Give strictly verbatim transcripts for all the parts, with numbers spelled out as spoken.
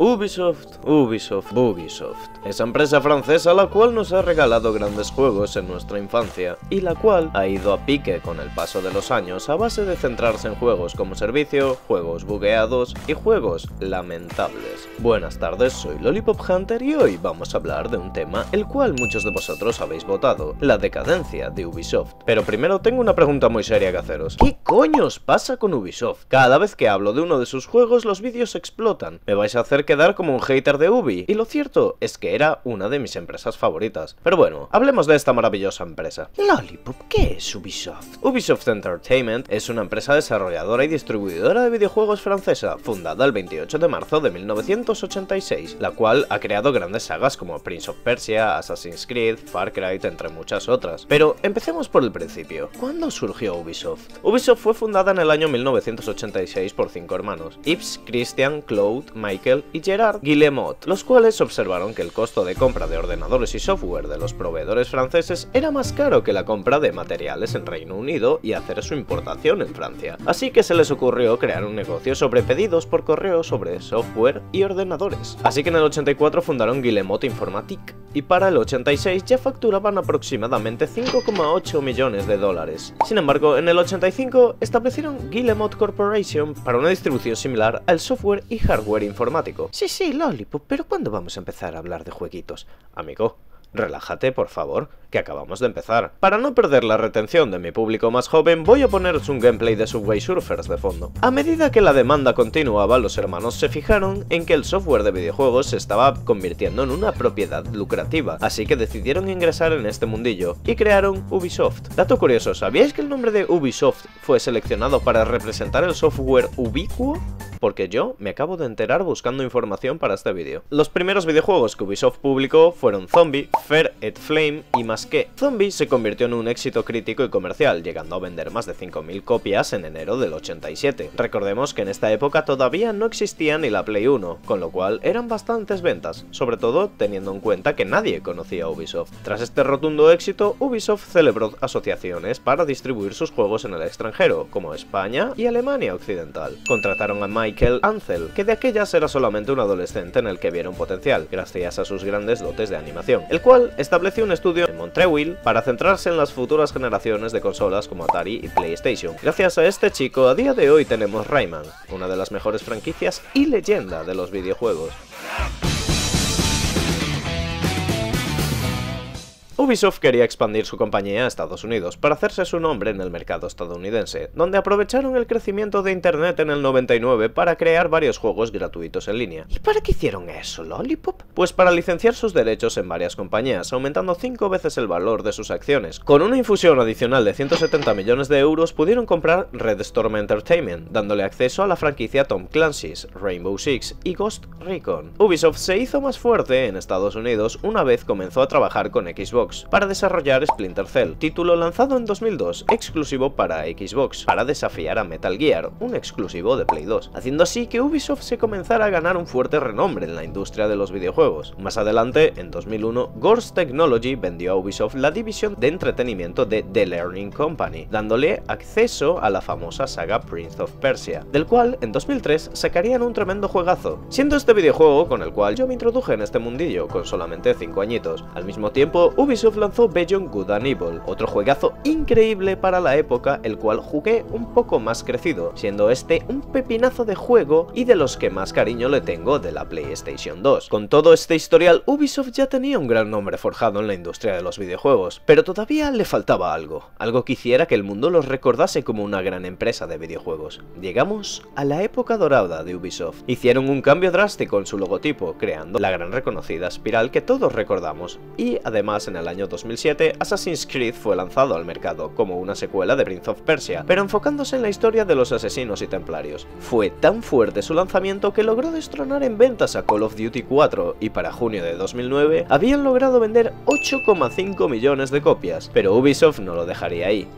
Ubisoft, Ubisoft, Ubisoft. Esa empresa francesa la cual nos ha regalado grandes juegos en nuestra infancia y la cual ha ido a pique con el paso de los años a base de centrarse en juegos como servicio, juegos bugueados y juegos lamentables. Buenas tardes, soy Lollipop Hunter y hoy vamos a hablar de un tema el cual muchos de vosotros habéis votado, la decadencia de Ubisoft. Pero primero tengo una pregunta muy seria que haceros. ¿Qué coño os pasa con Ubisoft? Cada vez que hablo de uno de sus juegos los vídeos explotan. Me vais a hacer quedar como un hater de Ubi, y lo cierto es que era una de mis empresas favoritas. Pero bueno, hablemos de esta maravillosa empresa. Lollipop, ¿qué es Ubisoft? Ubisoft Entertainment es una empresa desarrolladora y distribuidora de videojuegos francesa, fundada el veintiocho de marzo de mil novecientos ochenta y seis, la cual ha creado grandes sagas como Prince of Persia, Assassin's Creed, Far Cry, entre muchas otras. Pero empecemos por el principio. ¿Cuándo surgió Ubisoft? Ubisoft fue fundada en el año mil novecientos ochenta y seis por cinco hermanos, Yves, Christian, Claude, Michael y Gerard Guillemot, los cuales observaron que el costo de compra de ordenadores y software de los proveedores franceses era más caro que la compra de materiales en Reino Unido y hacer su importación en Francia. Así que se les ocurrió crear un negocio sobre pedidos por correo sobre software y ordenadores. Así que en el ochenta y cuatro fundaron Guillemot Informatique y para el ochenta y seis ya facturaban aproximadamente cinco coma ocho millones de dólares. Sin embargo, en el ochenta y cinco establecieron Guillemot Corporation para una distribución similar al software y hardware informático. Sí, sí, Lollipop, pero ¿cuándo vamos a empezar a hablar de jueguitos? Amigo, relájate, por favor, que acabamos de empezar. Para no perder la retención de mi público más joven, voy a poneros un gameplay de Subway Surfers de fondo. A medida que la demanda continuaba, los hermanos se fijaron en que el software de videojuegos se estaba convirtiendo en una propiedad lucrativa, así que decidieron ingresar en este mundillo y crearon Ubisoft. Dato curioso, ¿sabíais que el nombre de Ubisoft fue seleccionado para representar el software ubicuo? Porque yo me acabo de enterar buscando información para este vídeo. Los primeros videojuegos que Ubisoft publicó fueron Zombie, Fair et Flame y más que. Zombie se convirtió en un éxito crítico y comercial, llegando a vender más de cinco mil copias en enero del ochenta y siete. Recordemos que en esta época todavía no existía ni la Play uno, con lo cual eran bastantes ventas, sobre todo teniendo en cuenta que nadie conocía a Ubisoft. Tras este rotundo éxito, Ubisoft celebró asociaciones para distribuir sus juegos en el extranjero, como España y Alemania Occidental. Contrataron a Mike Michael Ansel, que de aquellas era solamente un adolescente en el que vieron potencial, gracias a sus grandes dotes de animación, el cual estableció un estudio en Montreuil para centrarse en las futuras generaciones de consolas como Atari y PlayStation. Gracias a este chico, a día de hoy tenemos Rayman, una de las mejores franquicias y leyenda de los videojuegos. Ubisoft quería expandir su compañía a Estados Unidos para hacerse su nombre en el mercado estadounidense, donde aprovecharon el crecimiento de Internet en el noventa y nueve para crear varios juegos gratuitos en línea. ¿Y para qué hicieron eso, Lollipop? Pues para licenciar sus derechos en varias compañías, aumentando cinco veces el valor de sus acciones. Con una infusión adicional de ciento setenta millones de euros pudieron comprar Red Storm Entertainment, dándole acceso a la franquicia Tom Clancy's, Rainbow Six y Ghost Recon. Ubisoft se hizo más fuerte en Estados Unidos una vez comenzó a trabajar con Xbox para desarrollar Splinter Cell, título lanzado en dos mil dos, exclusivo para Xbox, para desafiar a Metal Gear, un exclusivo de Play dos, haciendo así que Ubisoft se comenzara a ganar un fuerte renombre en la industria de los videojuegos. Más adelante, en dos mil uno, Ghost Technology vendió a Ubisoft la división de entretenimiento de The Learning Company, dándole acceso a la famosa saga Prince of Persia, del cual en dos mil tres sacarían un tremendo juegazo, siendo este videojuego con el cual yo me introduje en este mundillo con solamente cinco añitos. Al mismo tiempo, Ubisoft Ubisoft lanzó Beyond Good and Evil, otro juegazo increíble para la época, el cual jugué un poco más crecido, siendo este un pepinazo de juego y de los que más cariño le tengo de la PlayStation dos. Con todo este historial, Ubisoft ya tenía un gran nombre forjado en la industria de los videojuegos, pero todavía le faltaba algo, algo que hiciera que el mundo los recordase como una gran empresa de videojuegos. Llegamos a la época dorada de Ubisoft. Hicieron un cambio drástico en su logotipo, creando la gran reconocida espiral que todos recordamos, y además en el año dos mil siete, Assassin's Creed fue lanzado al mercado como una secuela de Prince of Persia, pero enfocándose en la historia de los asesinos y templarios. Fue tan fuerte su lanzamiento que logró destronar en ventas a Call of Duty cuatro y para junio de dos mil nueve habían logrado vender ocho coma cinco millones de copias, pero Ubisoft no lo dejaría ahí.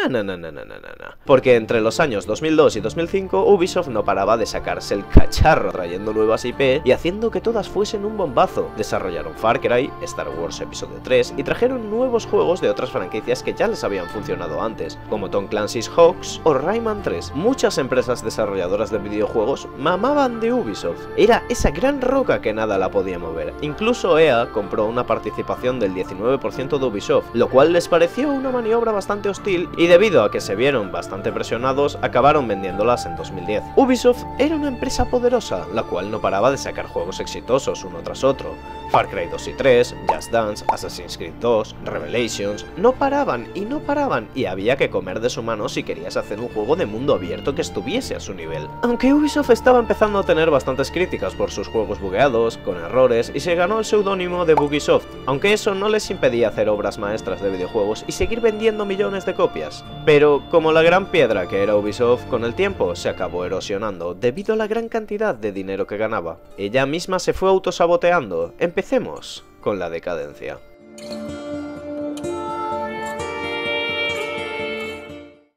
No, no, no, no, no, no, no. Porque entre los años dos mil dos y dos mil cinco, Ubisoft no paraba de sacarse el cacharro trayendo nuevas I P y haciendo que todas fuesen un bombazo. Desarrollaron Far Cry, Star Wars Episodio tres y trajeron nuevos juegos de otras franquicias que ya les habían funcionado antes, como Tom Clancy's Hawks o Rayman tres. Muchas empresas desarrolladoras de videojuegos mamaban de Ubisoft. Era esa gran roca que nada la podía mover. Incluso E A compró una participación del diecinueve por ciento de Ubisoft, lo cual les pareció una maniobra bastante hostil y debido a que se vieron bastante presionados, acabaron vendiéndolas en dos mil diez. Ubisoft era una empresa poderosa, la cual no paraba de sacar juegos exitosos uno tras otro. Far Cry dos y tres, Just Dance, Assassin's Creed dos, Revelations, no paraban y no paraban y había que comer de su mano si querías hacer un juego de mundo abierto que estuviese a su nivel. Aunque Ubisoft estaba empezando a tener bastantes críticas por sus juegos bugueados, con errores y se ganó el seudónimo de Bugisoft, aunque eso no les impedía hacer obras maestras de videojuegos y seguir vendiendo millones de copias. Pero como la gran piedra que era Ubisoft, con el tiempo se acabó erosionando debido a la gran cantidad de dinero que ganaba. Ella misma se fue autosaboteando. Empecemos con la decadencia.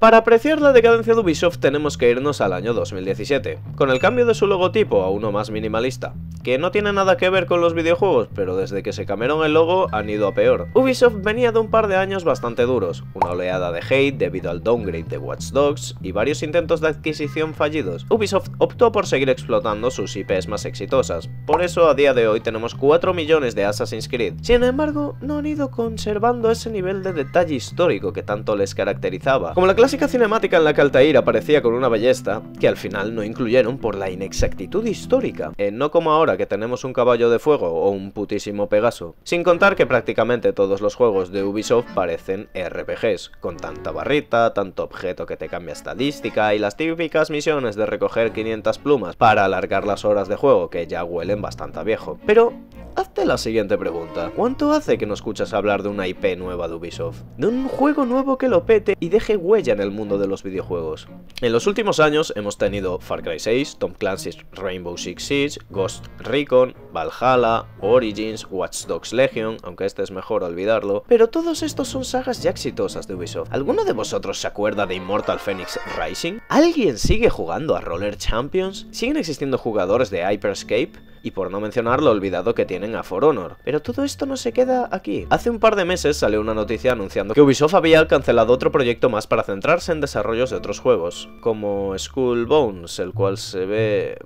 Para apreciar la decadencia de Ubisoft tenemos que irnos al año dos mil diecisiete, con el cambio de su logotipo a uno más minimalista, que no tiene nada que ver con los videojuegos, pero desde que se cambiaron el logo han ido a peor. Ubisoft venía de un par de años bastante duros, una oleada de hate debido al downgrade de Watch Dogs y varios intentos de adquisición fallidos. Ubisoft optó por seguir explotando sus I Ps más exitosas, por eso a día de hoy tenemos cuatro millones de Assassin's Creed. Sin embargo, no han ido conservando ese nivel de detalle histórico que tanto les caracterizaba, como la clase Clásica cinemática en la que Altair aparecía con una ballesta, que al final no incluyeron por la inexactitud histórica, eh, no como ahora que tenemos un caballo de fuego o un putísimo Pegaso. Sin contar que prácticamente todos los juegos de Ubisoft parecen R P Gs, con tanta barrita, tanto objeto que te cambia estadística y las típicas misiones de recoger quinientas plumas para alargar las horas de juego que ya huelen bastante a viejo. Pero hazte la siguiente pregunta, ¿cuánto hace que no escuchas hablar de una I P nueva de Ubisoft? De un juego nuevo que lo pete y deje huella en el mundo de los videojuegos. En los últimos años hemos tenido Far Cry seis, Tom Clancy's Rainbow Six Siege, Ghost Recon, Valhalla, Origins, Watch Dogs Legion, aunque este es mejor olvidarlo, pero todos estos son sagas ya exitosas de Ubisoft. ¿Alguno de vosotros se acuerda de Immortal Phoenix Rising? ¿Alguien sigue jugando a Roller Champions? ¿Siguen existiendo jugadores de Hyperscape? Y por no mencionar lo olvidado que tienen a For Honor. Pero todo esto no se queda aquí. Hace un par de meses salió una noticia anunciando que Ubisoft había cancelado otro proyecto más para centrarse en desarrollos de otros juegos, como Skull Bones, el cual se ve...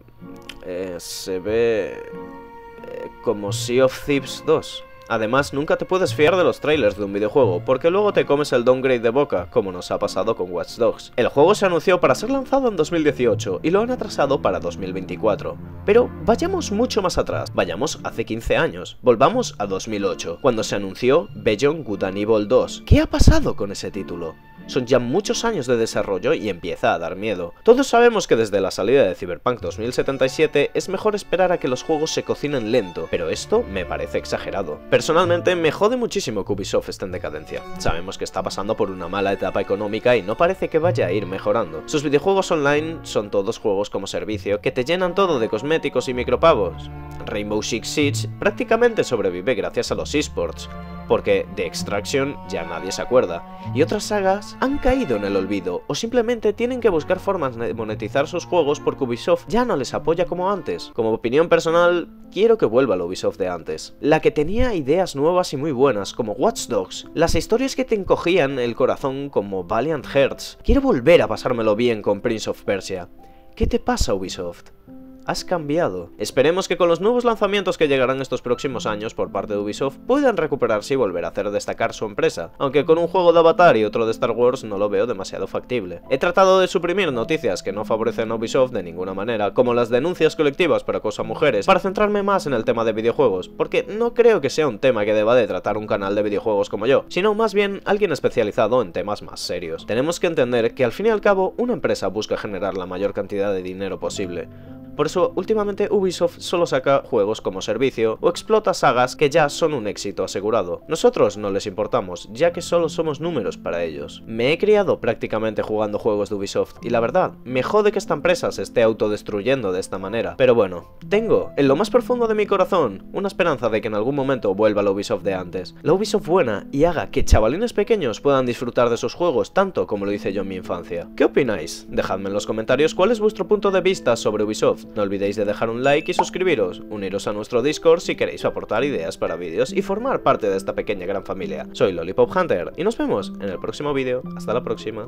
Eh, se ve... Eh, como Sea of Thieves dos. Además, nunca te puedes fiar de los trailers de un videojuego, porque luego te comes el downgrade de boca, como nos ha pasado con Watch Dogs. El juego se anunció para ser lanzado en dos mil dieciocho y lo han atrasado para dos mil veinticuatro. Pero vayamos mucho más atrás, vayamos hace quince años, volvamos a dos mil ocho, cuando se anunció Beyond Good and Evil dos. ¿Qué ha pasado con ese título? Son ya muchos años de desarrollo y empieza a dar miedo. Todos sabemos que desde la salida de Cyberpunk dos mil setenta y siete es mejor esperar a que los juegos se cocinen lento, pero esto me parece exagerado. Personalmente me jode muchísimo que Ubisoft esté en decadencia. Sabemos que está pasando por una mala etapa económica y no parece que vaya a ir mejorando. Sus videojuegos online son todos juegos como servicio que te llenan todo de cosméticos y micropagos. Rainbow Six Siege prácticamente sobrevive gracias a los esports, porque de Extraction ya nadie se acuerda, y otras sagas han caído en el olvido o simplemente tienen que buscar formas de monetizar sus juegos porque Ubisoft ya no les apoya como antes. Como opinión personal, quiero que vuelva la Ubisoft de antes, la que tenía ideas nuevas y muy buenas como Watch Dogs, las historias que te encogían el corazón como Valiant Hearts. Quiero volver a pasármelo bien con Prince of Persia. ¿Qué te pasa, Ubisoft? Has cambiado. Esperemos que con los nuevos lanzamientos que llegarán estos próximos años por parte de Ubisoft puedan recuperarse y volver a hacer destacar su empresa, aunque con un juego de Avatar y otro de Star Wars no lo veo demasiado factible. He tratado de suprimir noticias que no favorecen a Ubisoft de ninguna manera, como las denuncias colectivas por acoso a mujeres, para centrarme más en el tema de videojuegos, porque no creo que sea un tema que deba de tratar un canal de videojuegos como yo, sino más bien alguien especializado en temas más serios. Tenemos que entender que al fin y al cabo una empresa busca generar la mayor cantidad de dinero posible. Por eso últimamente Ubisoft solo saca juegos como servicio o explota sagas que ya son un éxito asegurado. Nosotros no les importamos, ya que solo somos números para ellos. Me he criado prácticamente jugando juegos de Ubisoft y la verdad, me jode que esta empresa se esté autodestruyendo de esta manera. Pero bueno, tengo en lo más profundo de mi corazón una esperanza de que en algún momento vuelva la Ubisoft de antes. La Ubisoft buena y haga que chavalines pequeños puedan disfrutar de esos juegos tanto como lo hice yo en mi infancia. ¿Qué opináis? Dejadme en los comentarios cuál es vuestro punto de vista sobre Ubisoft. No olvidéis de dejar un like y suscribiros, uniros a nuestro Discord si queréis aportar ideas para vídeos y formar parte de esta pequeña gran familia. Soy Lollipop Hunter y nos vemos en el próximo vídeo. Hasta la próxima.